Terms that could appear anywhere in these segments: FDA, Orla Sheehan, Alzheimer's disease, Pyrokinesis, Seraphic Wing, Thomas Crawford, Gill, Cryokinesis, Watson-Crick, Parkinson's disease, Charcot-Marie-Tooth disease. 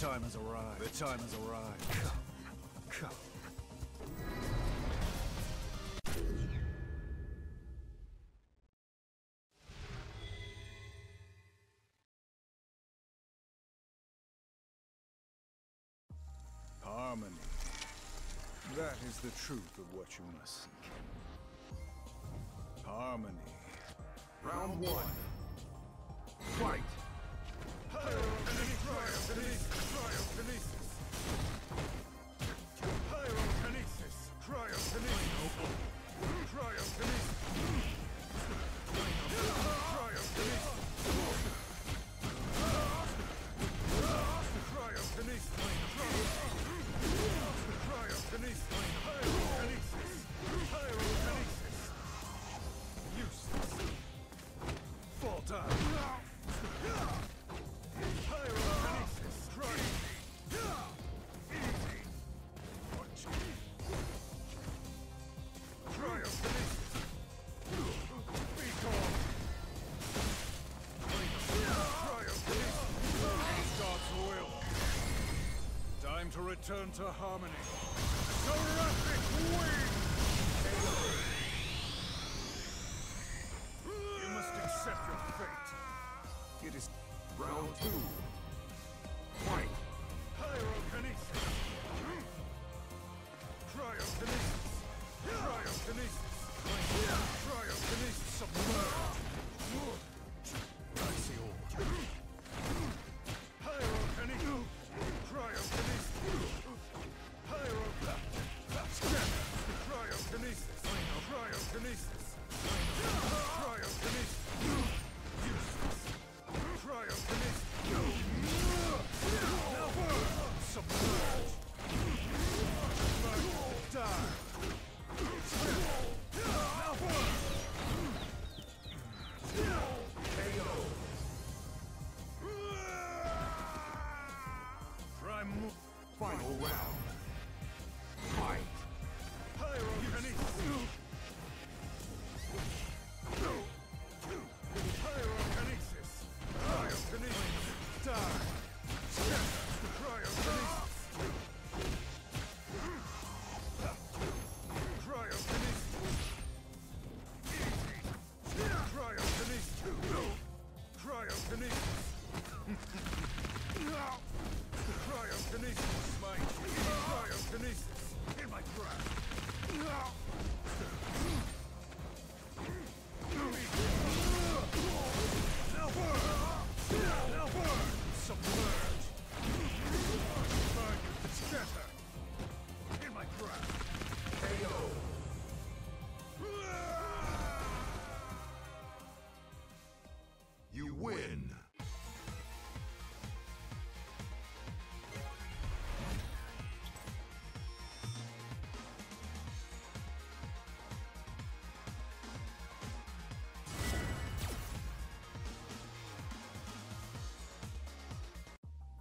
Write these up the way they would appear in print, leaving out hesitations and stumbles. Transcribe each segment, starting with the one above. The time has arrived. The time has arrived. Come, come. Harmony. That is the truth of what you must seek. Harmony. Round one. Fight! Pyrokinesis! Cryokinesis! Pyrokinesis! Cryokinesis! Cryokinesis! Cryokinesis! Cryokinesis! Pyrokinesis! Pyrokinesis! Useless! Fall down! To return to harmony. Seraphic Wing! You must accept your fate. It is round two. Fight! Pyrokinesis! Cryokinesis! Cryokinesis! Cryokinesis! Submerged! I see all. Pyrokinesis! Cryokinesis! Cryokinesis! Cryokinesis! Cryokinesis! Useless! Cryokinesis! Submerged! Submerged! Die! KO! Primal final round!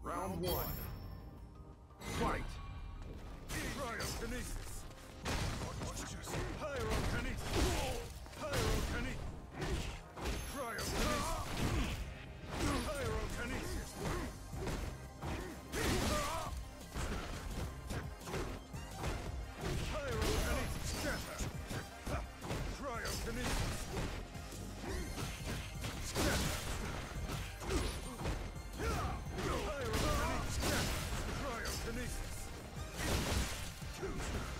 Round one. Fight! Cryokinesis! Pyrokinesis! Pyrokinesis! Cryokinesis! Pyrokinesis! Pyrokinesis! Scatter! Cryokinesis! Scatter! Pyrokinesis! Cryokinesis!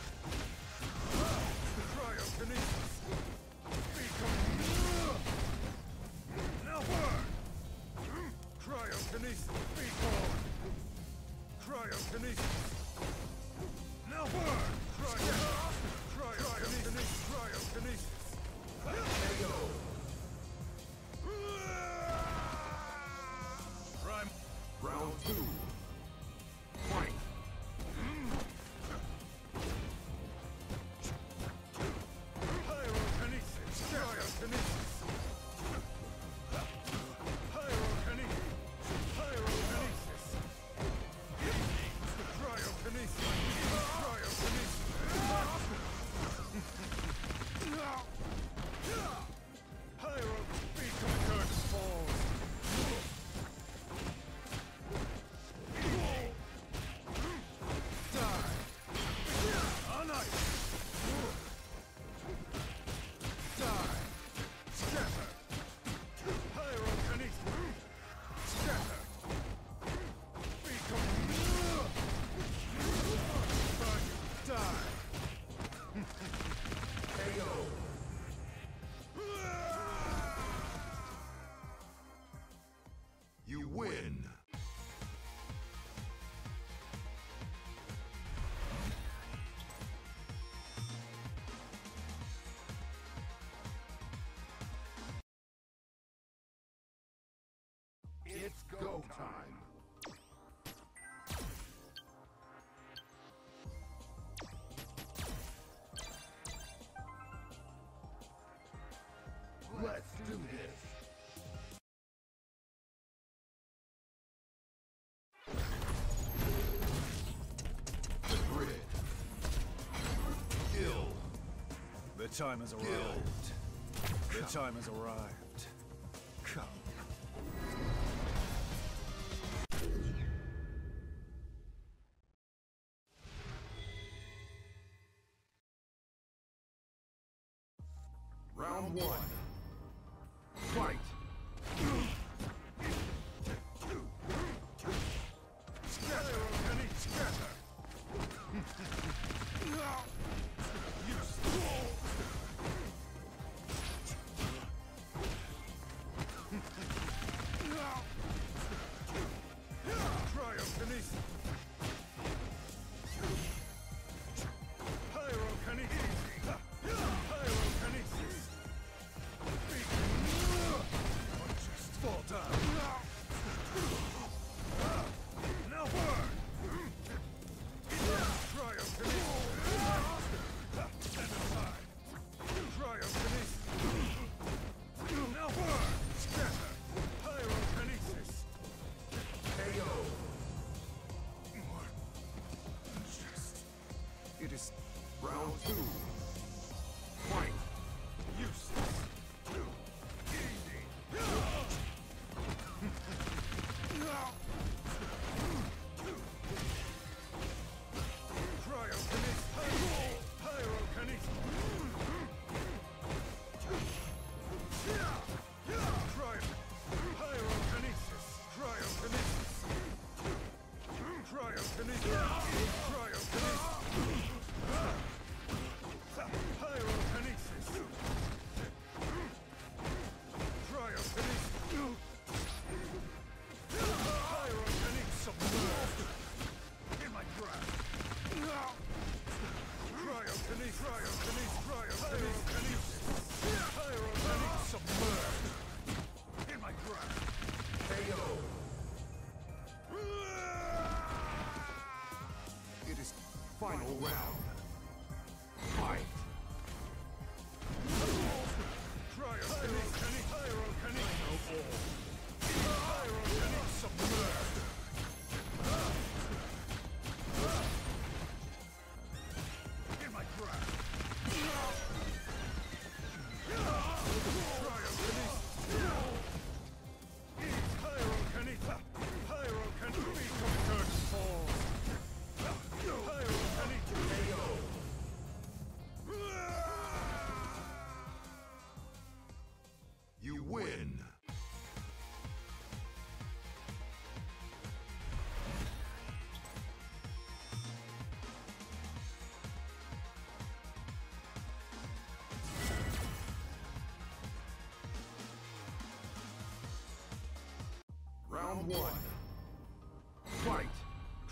Let's do this. The grid. Gill. The time has arrived. The time has arrived. Come. Round one. Fight! Scatter, Ogani, scatter! You stole! Cryokinesis! Pyrokinesis! Pyrokinesis! Fall down. Now burn. Cryokinesis. Stand aside. Cryokinesis. Now burn. Scatter. Pyrokinesis. KO. It is round two. Fight. Useless. Final round. Fight. Cryokinesis. In my grasp. Cryokinesis. You win! Round one. Fight!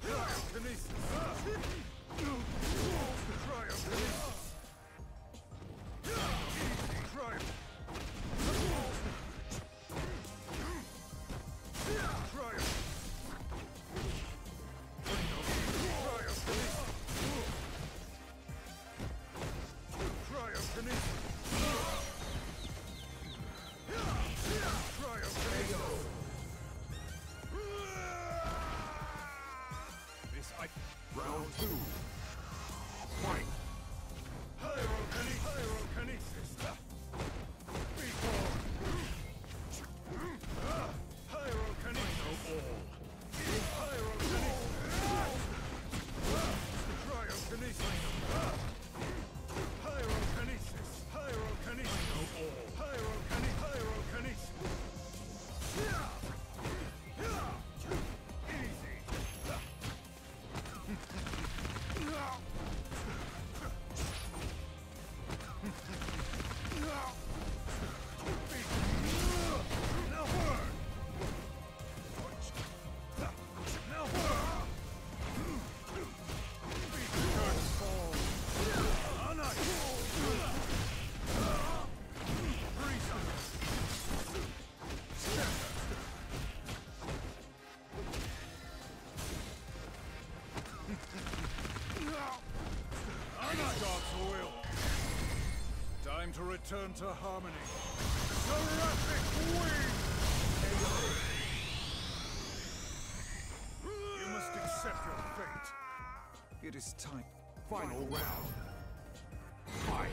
Cryokinesis! Cryokinesis! Cryokinesis! Round two. Fight. Pyrokinesis. Time to return to harmony. Seraphic Wing! You must accept your fate. It is time. Final round. Fight!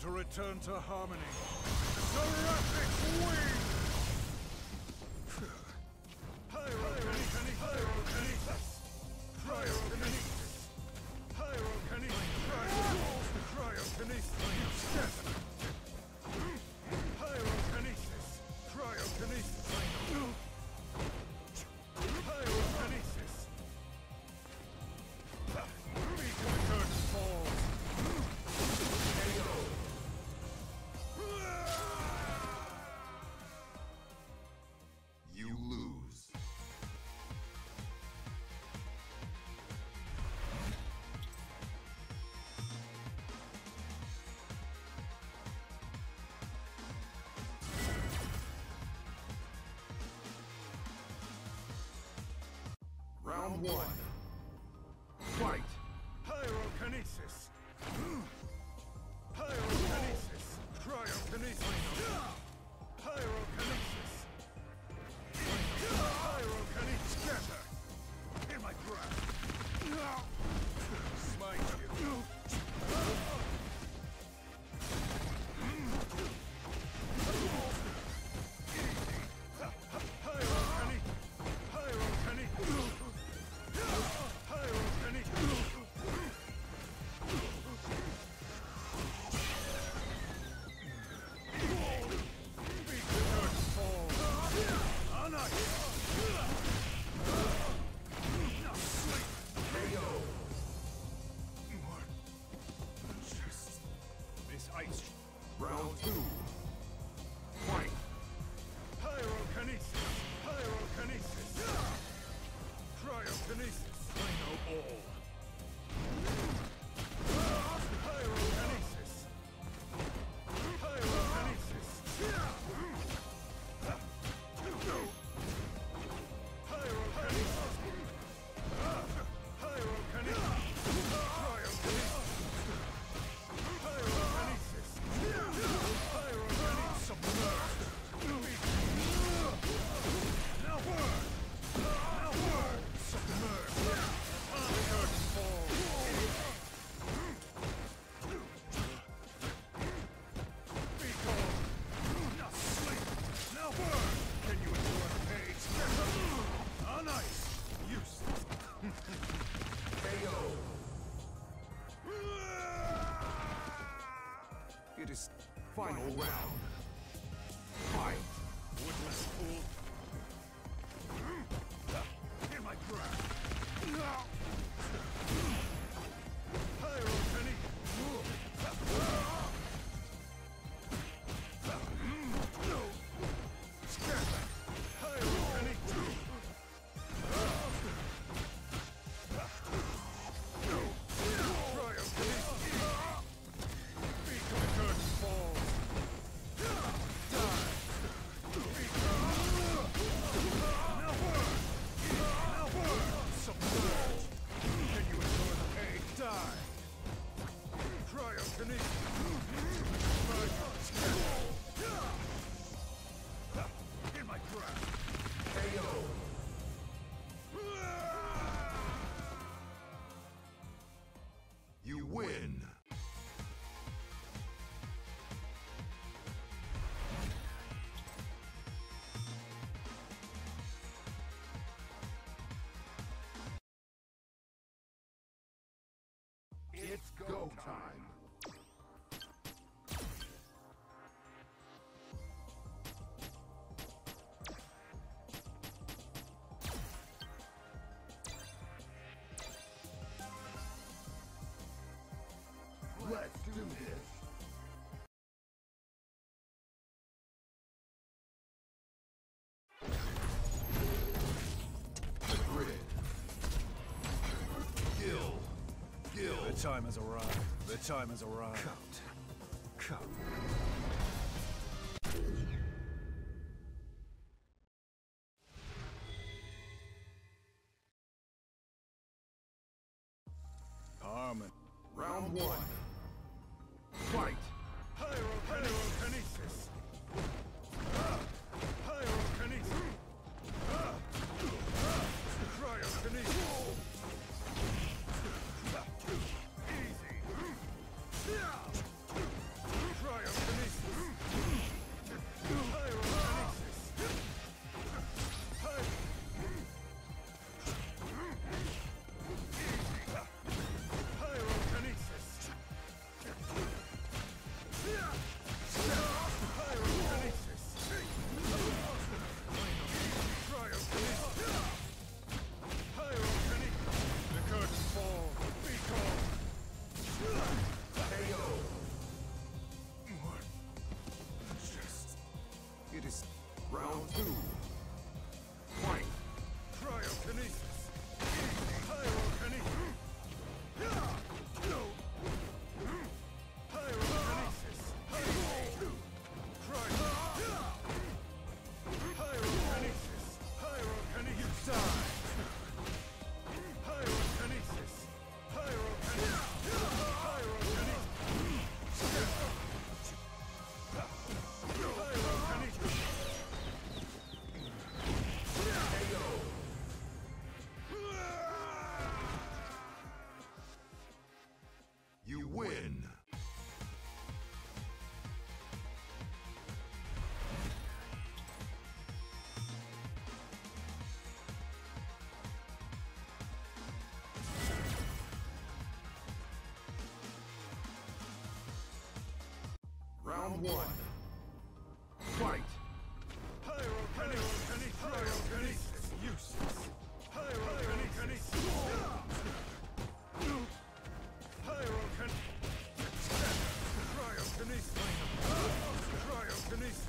To return to harmony. Seraphic Wing! Pyrokinesis! Cryokinesis! Pyrokinesis! Cryokinesis! Round one. Fight! Pyrokinesis! Pyrokinesis! Cryokinesis! Pyrokinesis! Pyrokinesis! Scatter! In my grasp! Smite you! Round two. Fight! Pyrokinesis! Pyrokinesis! Cryokinesis! I know all! It is final round. Fight! Woodless fool! In my grasp! time has arrived. The time has arrived. Come. Come. Round one. Fight. Pyrokinesis. Pyrokinesis. Cryokinesis. Round one. Fight. Pyrokinesis. Useless. Cryokinesis. Cryokinesis. Pyrokinesis. Useless.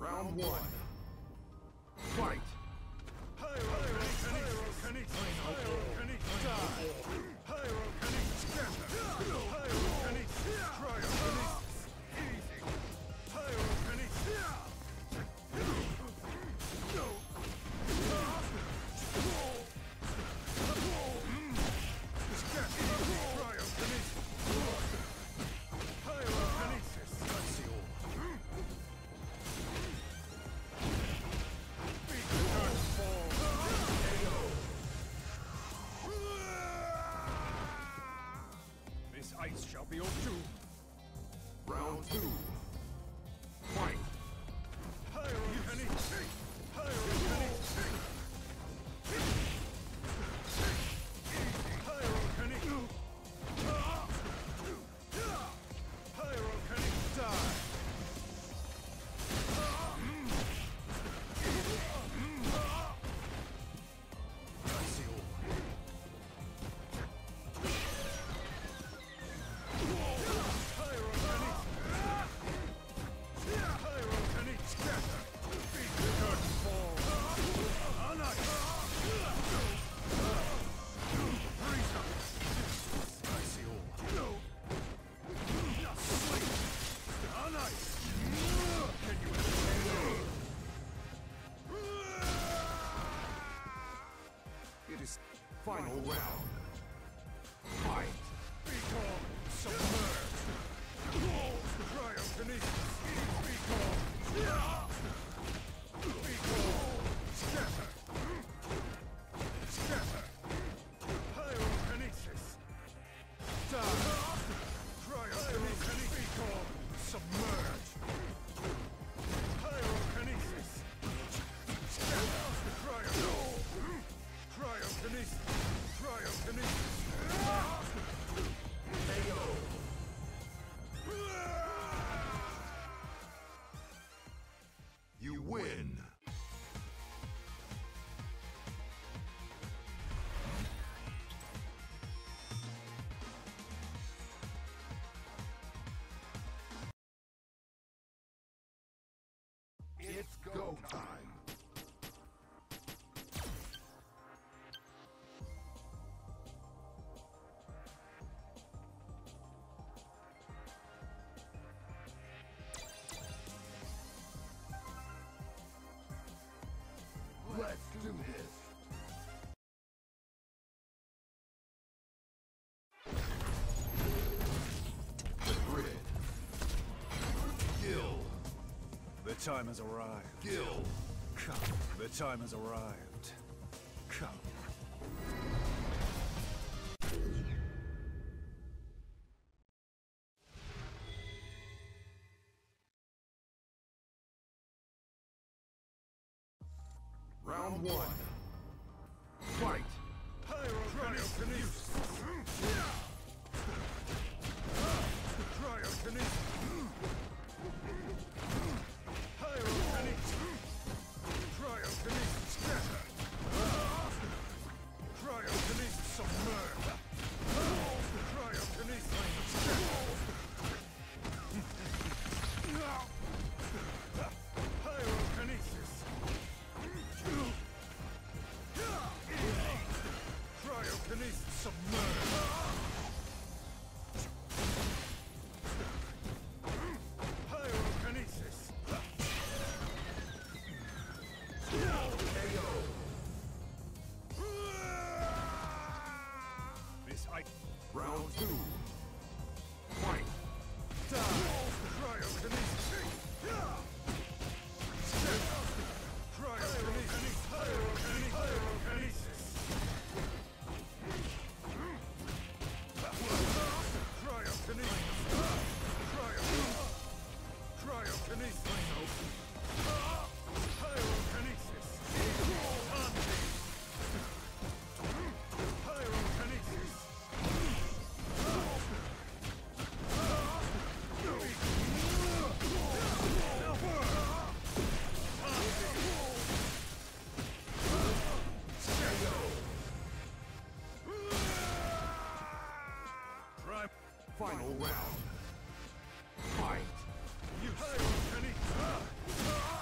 Round one. Fight. ice shall be your doom. Round 2. Fight. Pyrokinesis. Final round. Fight. Become submerged. Cryokinesis. Become scatter. Scatter. Pyrokinesis. Die. Cryokinesis. Become submerged. Pyrokinesis. Scatter. Cryokinesis. You win. It's go time. Let's do this. The grid. Gill. The time has arrived. Gill. Come. The time has arrived. Come. Round 1. Fight. Cryokinesis. Cryokinesis. Scatter. Cryokinesis. Submerge. Cryokinesis. Scatter. Final round. Fight. You Cryokinesis. Submerged.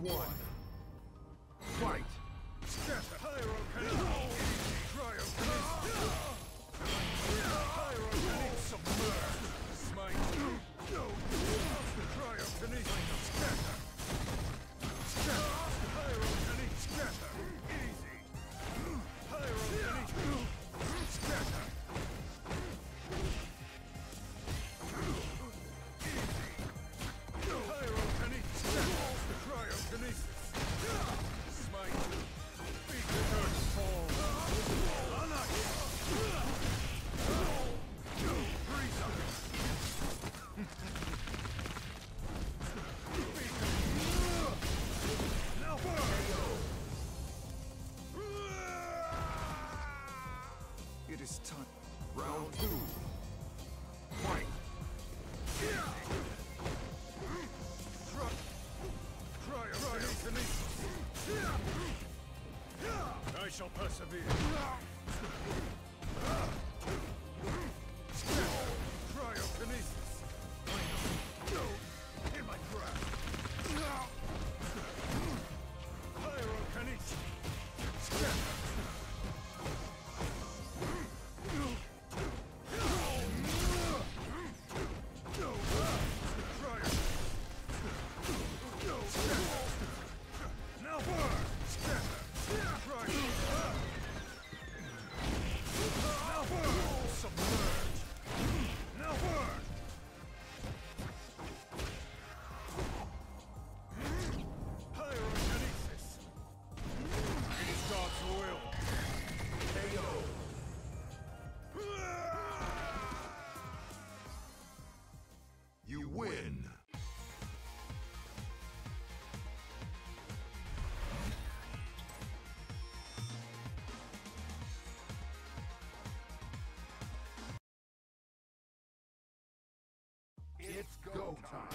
1. Fight! Scatter! Pyrokinesis! Cryokinesis! Submerge! Smite! No! Cryokinesis! Scatter! Pyrokinesis! Scatter! Easy! Pyrokinesis! Scatter! It is time. Round 2. Fight! I shall persevere. Cryokinesis. No, in my grasp. Pyrokinesis. It's go time!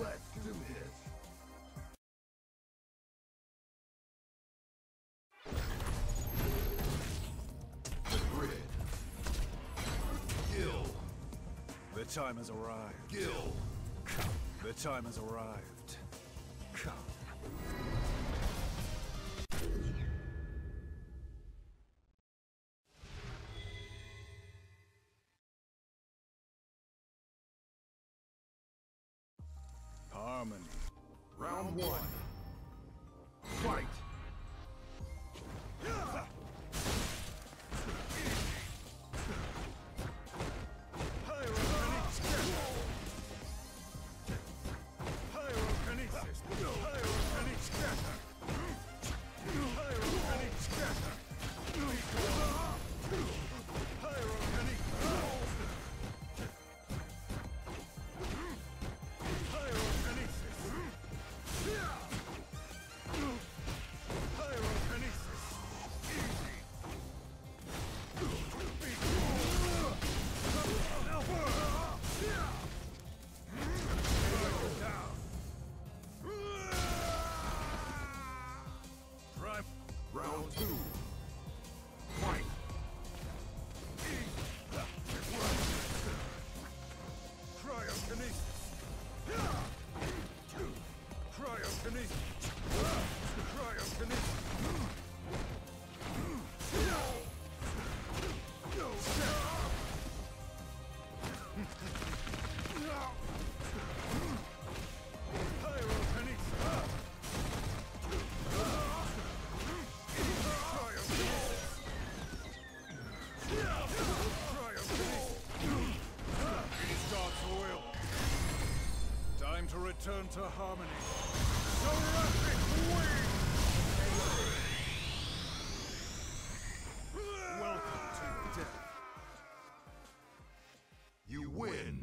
Let's do this! The grid. Gill. The time has arrived. Gill. The time has arrived. Come. Harmony. Round 1. Fight! Return to harmony. Seraphic Wing! Welcome to death. You win.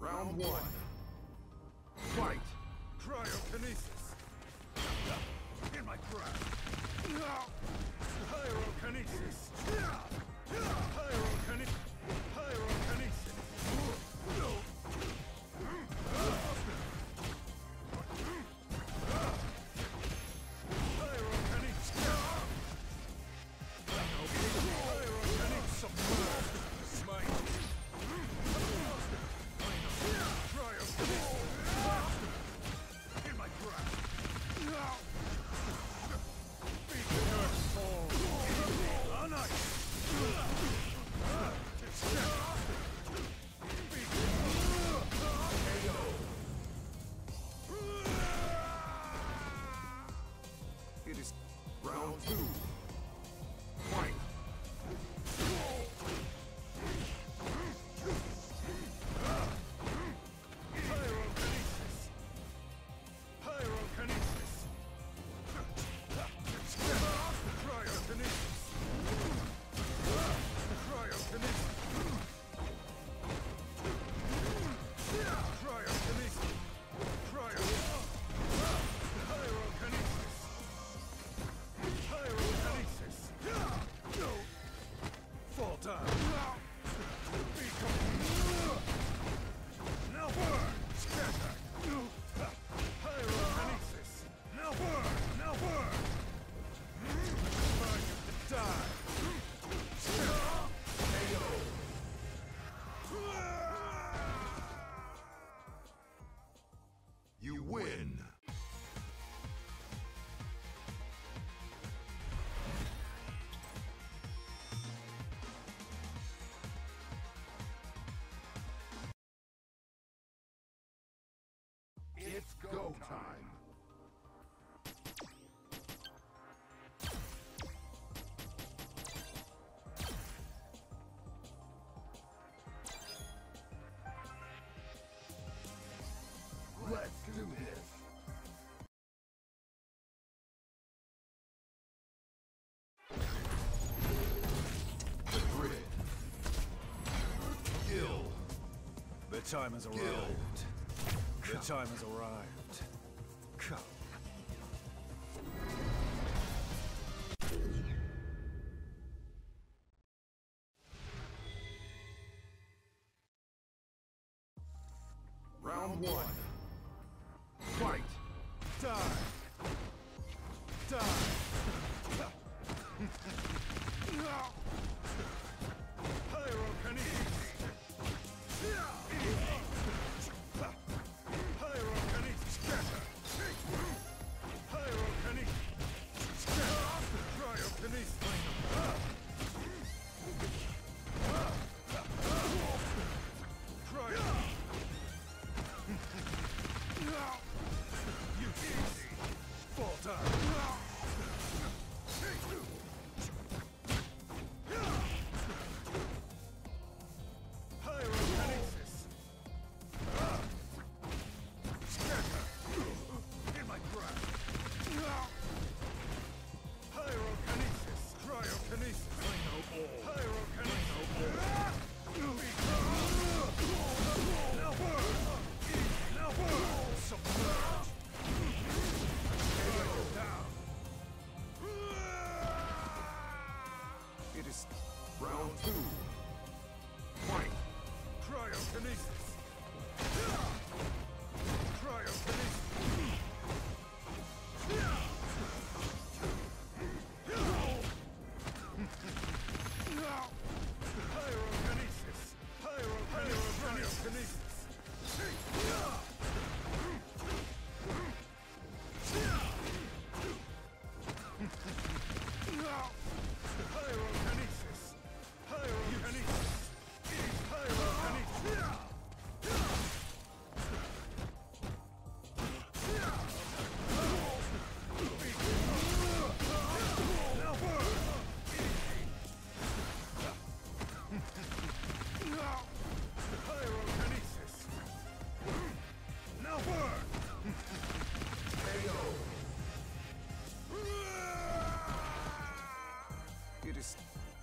Round 1. Fight! Cryokinesis! Pyrokinesis! Pyrokinesis! It's go time! Let's do this! The grid. Gill. The time has arrived. The time has arrived. Come. Round one. Fight. Die. Die. Pyrokinesis.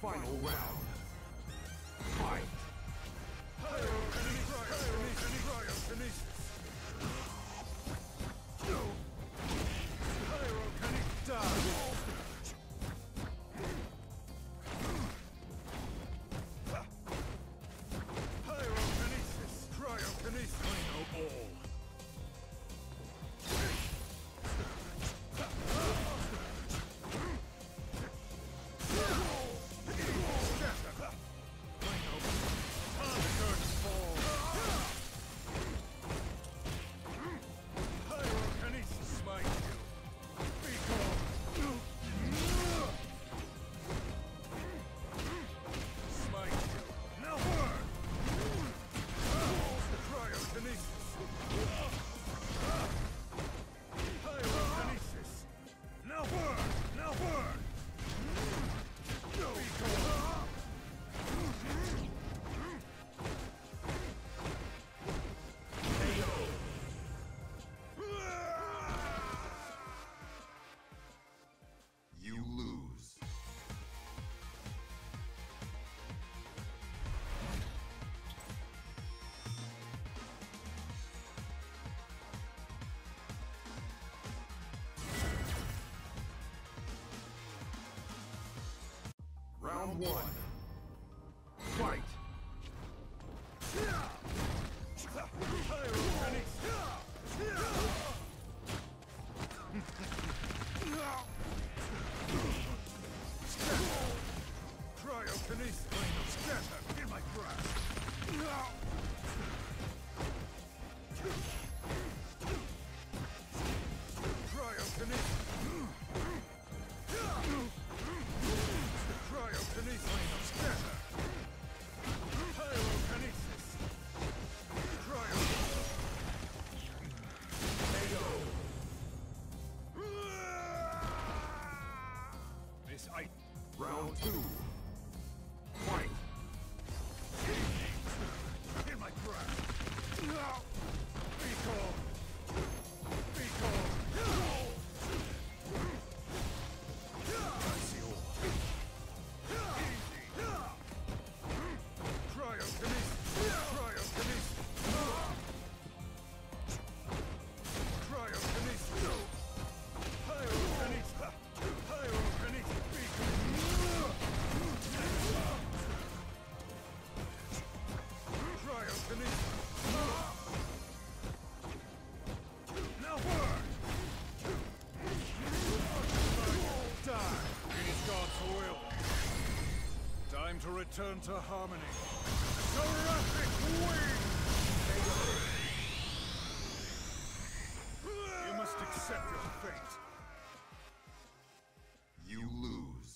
Final round. Fight! Pyrokinesis! Pyrokinesis! Die! one. Fight! Cryokinesis, scatter in my grasp. Round two. Fight! In my grasp. No! Be cold! Be cold! To return to harmony. Seraphic Wing! You must accept your fate. You lose.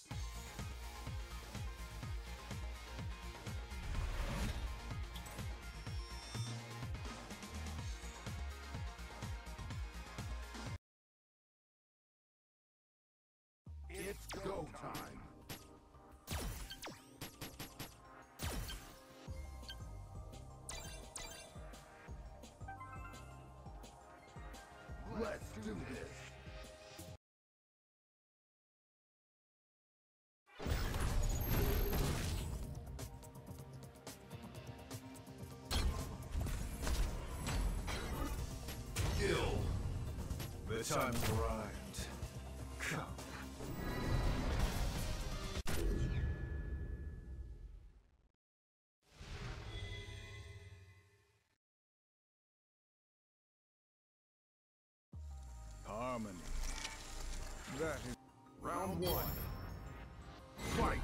It's go time. Let's do this. Gill, the time's arrived. Come. Harmony. That is round one. Fight!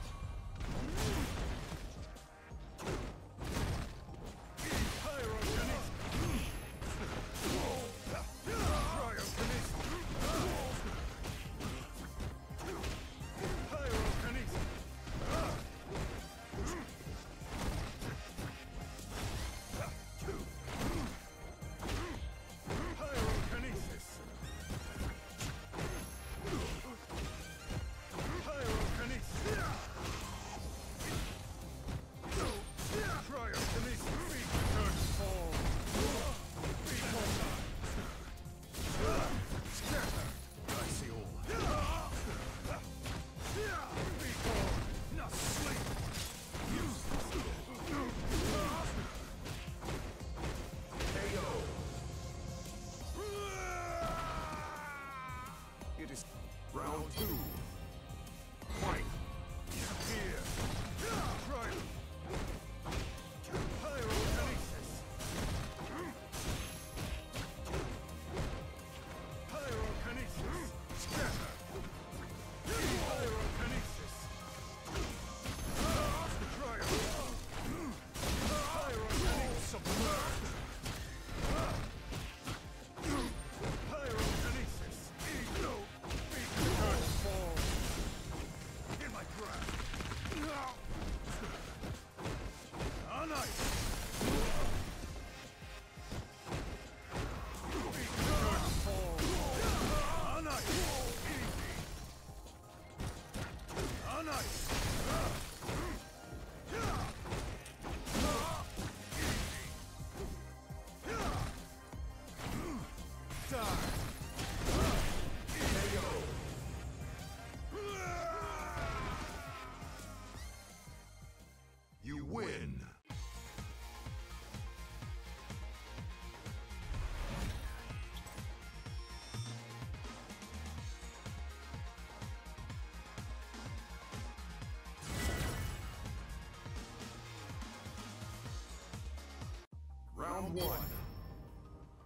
Round one. Fight. Cryokinesis. Cryokinesis.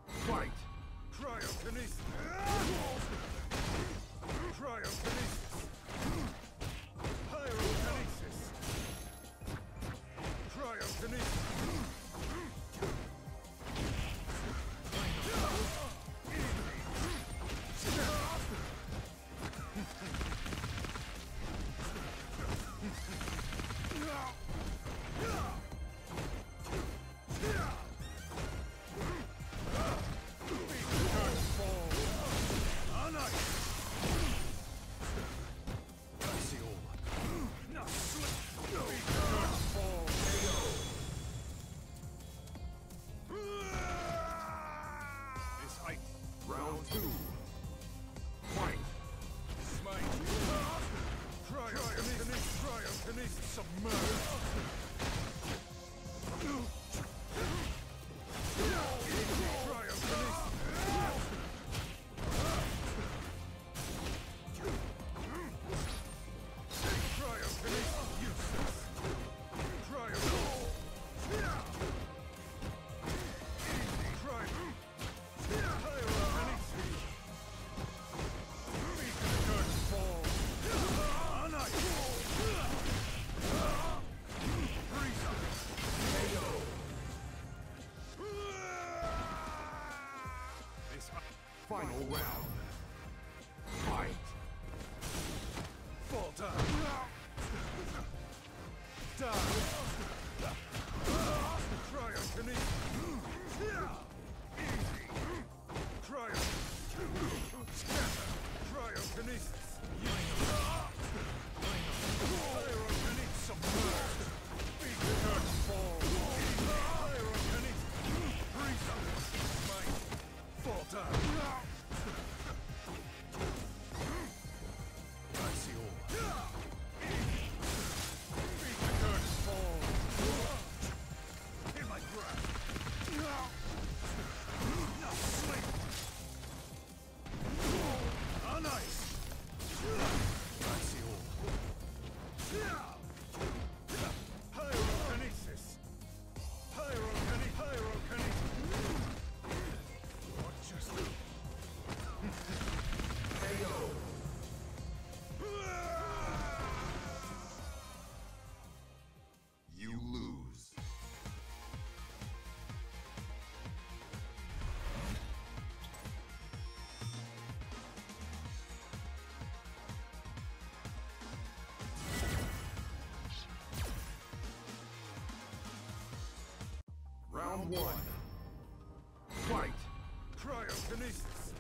Pyrokinesis. Cryokinesis. Final round. Fight. Fall down. Down. Cryokinesis. Easy. Cryokinesis. Round one. Fight. Cryokinesis.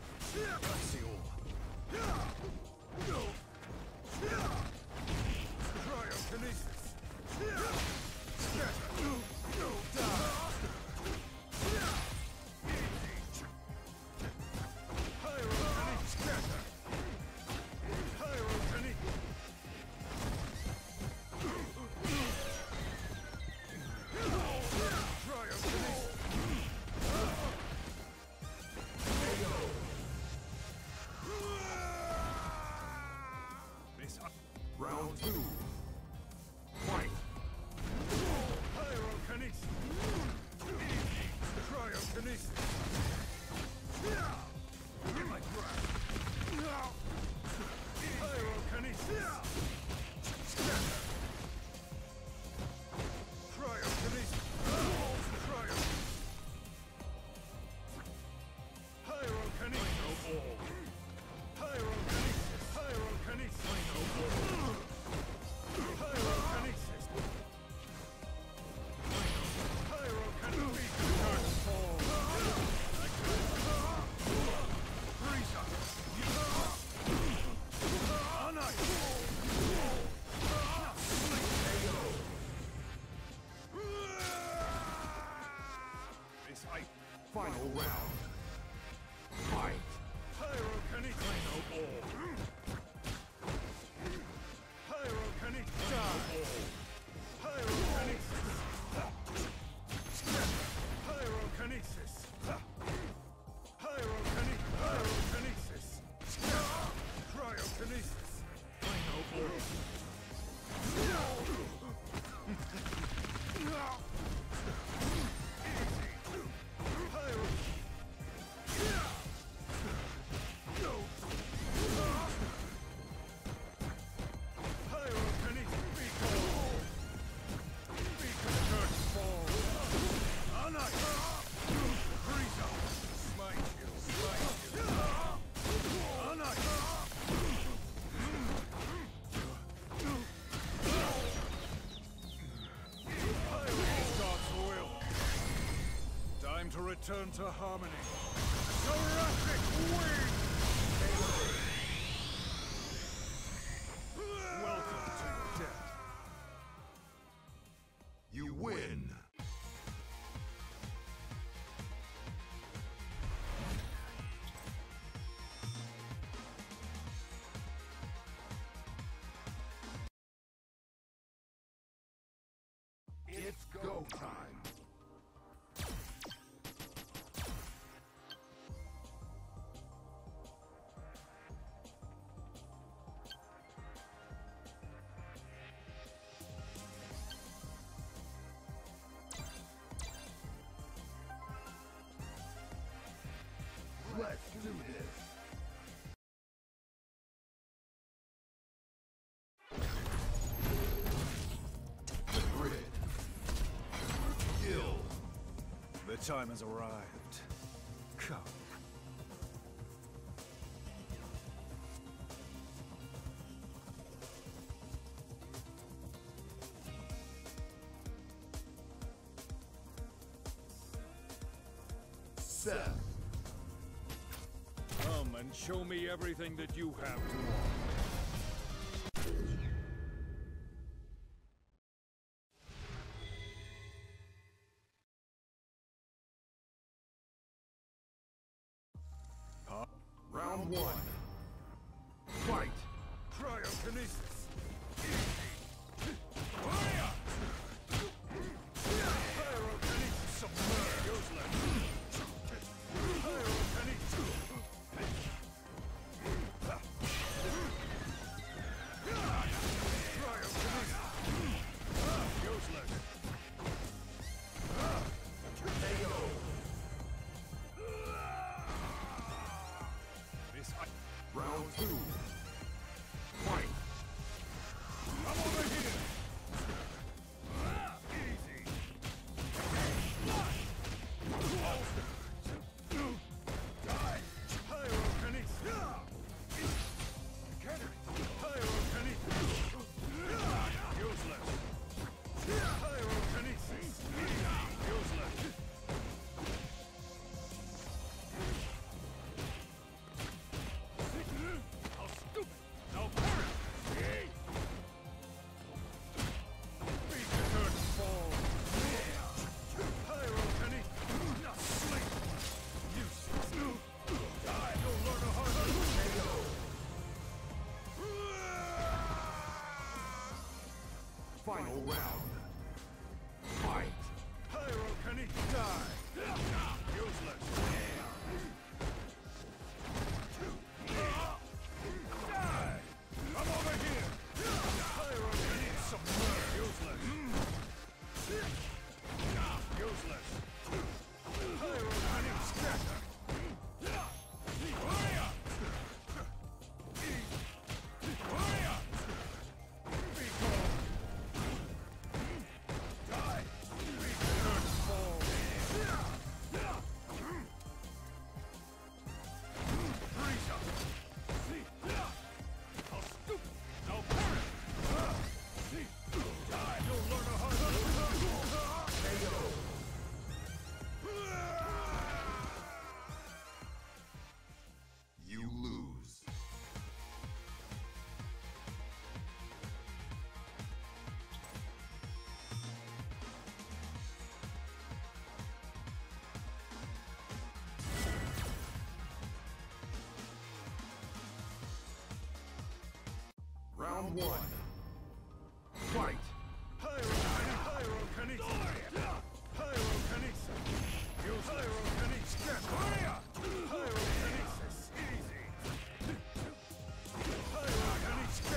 Cryokinesis. Round two. Fight. Pyrokinesis. Cryokinesis. In my grasp. Pyrokinesis. Final round. Fight. Pyrokinesis. Cryokinesis. Easy. time to return to harmony. Seraphic Wing! Welcome to your death. You win! It's go time! Let's do this! The time has arrived. Come. Sir. Come and show me everything that you have to offer. Round one. Fight. Cryokinesis. Fire! Pyrokinesis submerged. Useless. Cryokinesis. Useless. Round two. Fight. I'm over here. Easy. Die. Pyrokinesis. Useless. Pyrokinesis. Useless. Final round. Fight! Pyrokinesis! Die! Useless! Die! I'm over here! Pyrokinesis! Submerged! Useless! Useless! Pyrokinesis! Scatter! Round one. Fight! Pyrokinesis! Pyrokinesis! Pyrokinesis! Pyrokinesis! Easy! Pyrokinesis!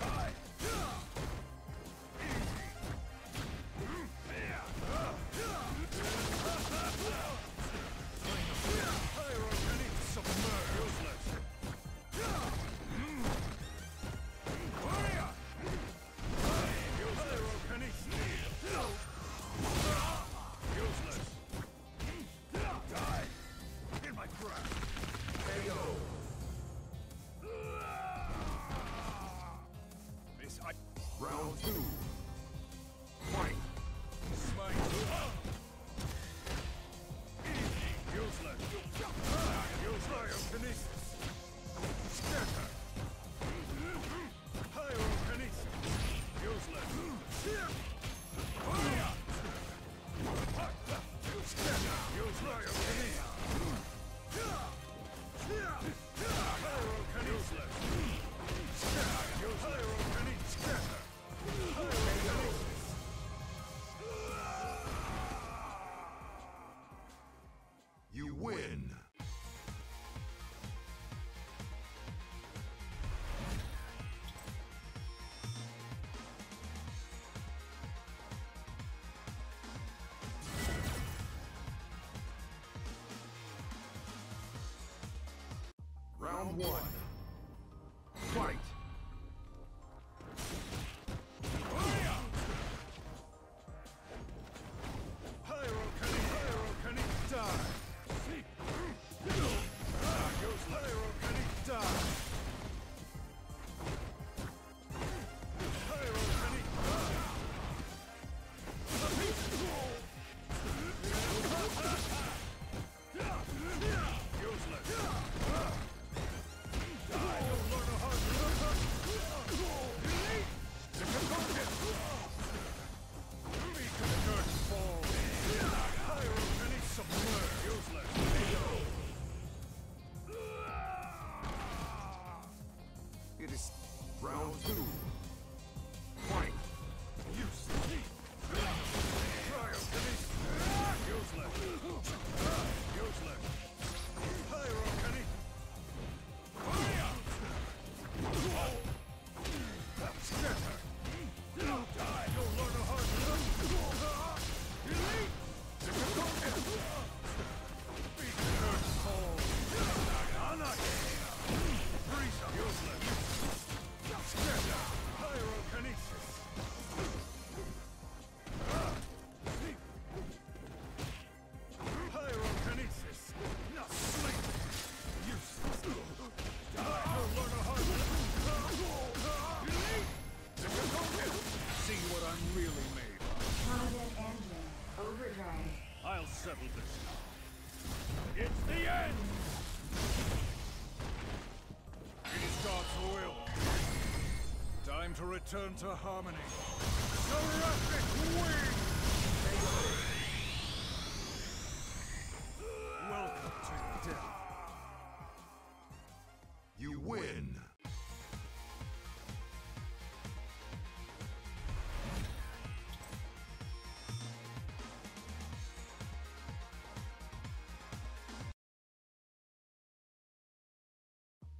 Die! Easy! Pyrokinesis! Submerged! Useless! one. Fight! Pyrokinesis, die! There goes Pyrokinesis, die! It is round two. Fight! You see! Cryokinesis! Useless! Useless! Pyrokinesis! Scatter! Die! You'll learn a hard lesson! Elite! Beat the curse fall! Freezer! Useless! Pyrokinesis! Pyrokinesis! Not sleep! Useless! Die! You'll learn a hard lesson! See what I'm really made of! Project Engine Overdrive. I'll settle this now. It's the end! It is God's will. Time to return to harmony. Seraphic Wing! Welcome to death. You win.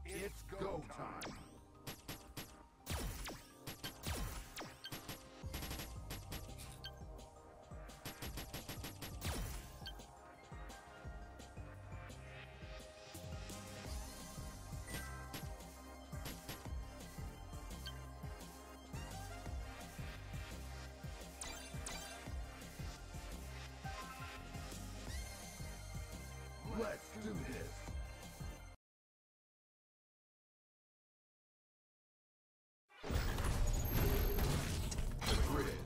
It's go time. Let's do this. The grid.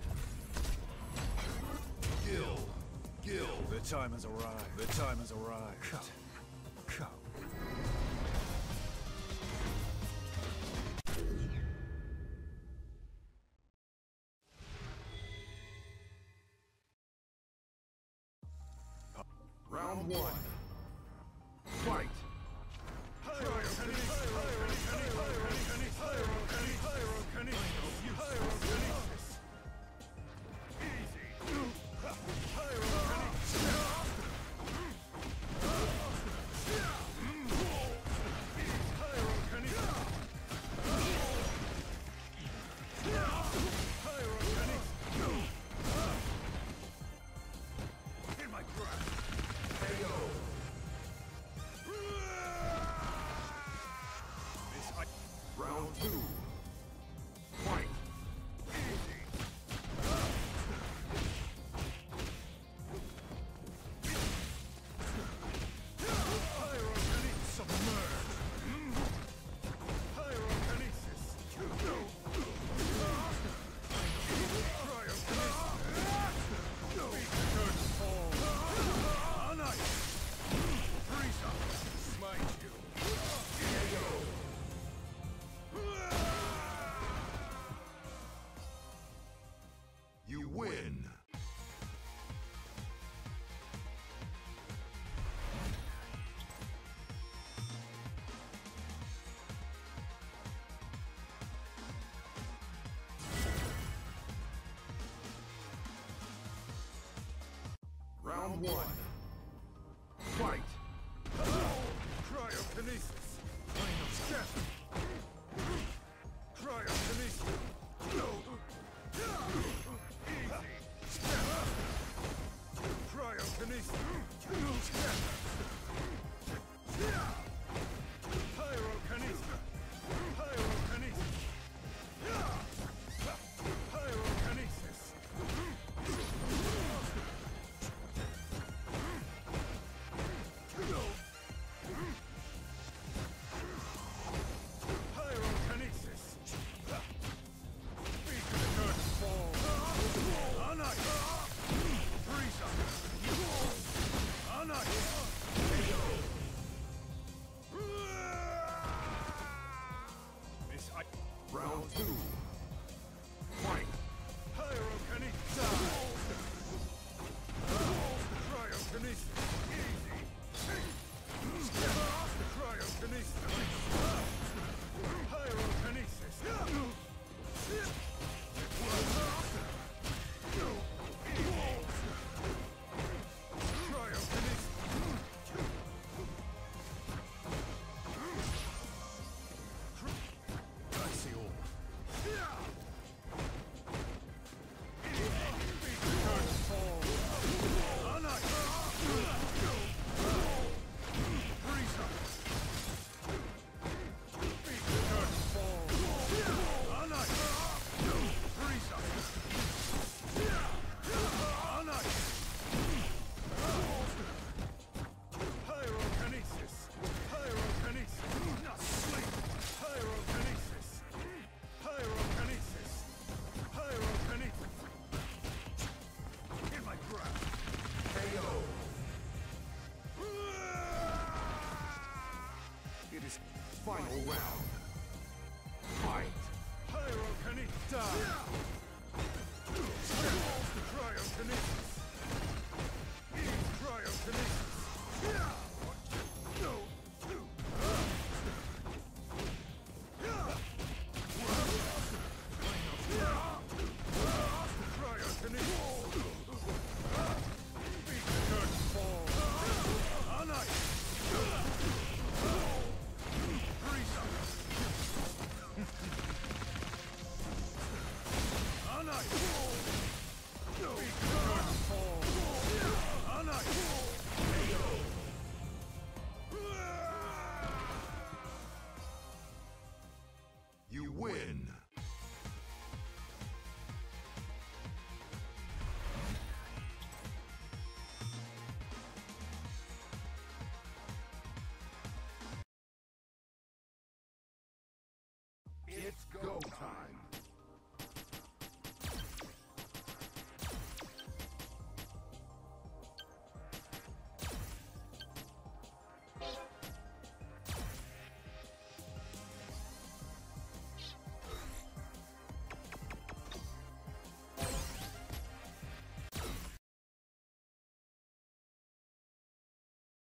Gill. Gill. The time has arrived. The time has arrived. Come. Come. Round one. Fight! Pyrokinesis! Easy! Pyrokinesis! In my grasp! KO! Round two. Fight! Easy! Pyrokinesis! Submerge! Pyrokinesis! Cryokinesis! Beat the curse fall! On ice! Freeze up! Smite you! KO! You win! Round one. Fight! Cryokinesis! Cryokinesis! Easy! Cryokinesis! Pyrokinesis! Final round. Fight. Pyrokinesis. Down. Cryokinesis.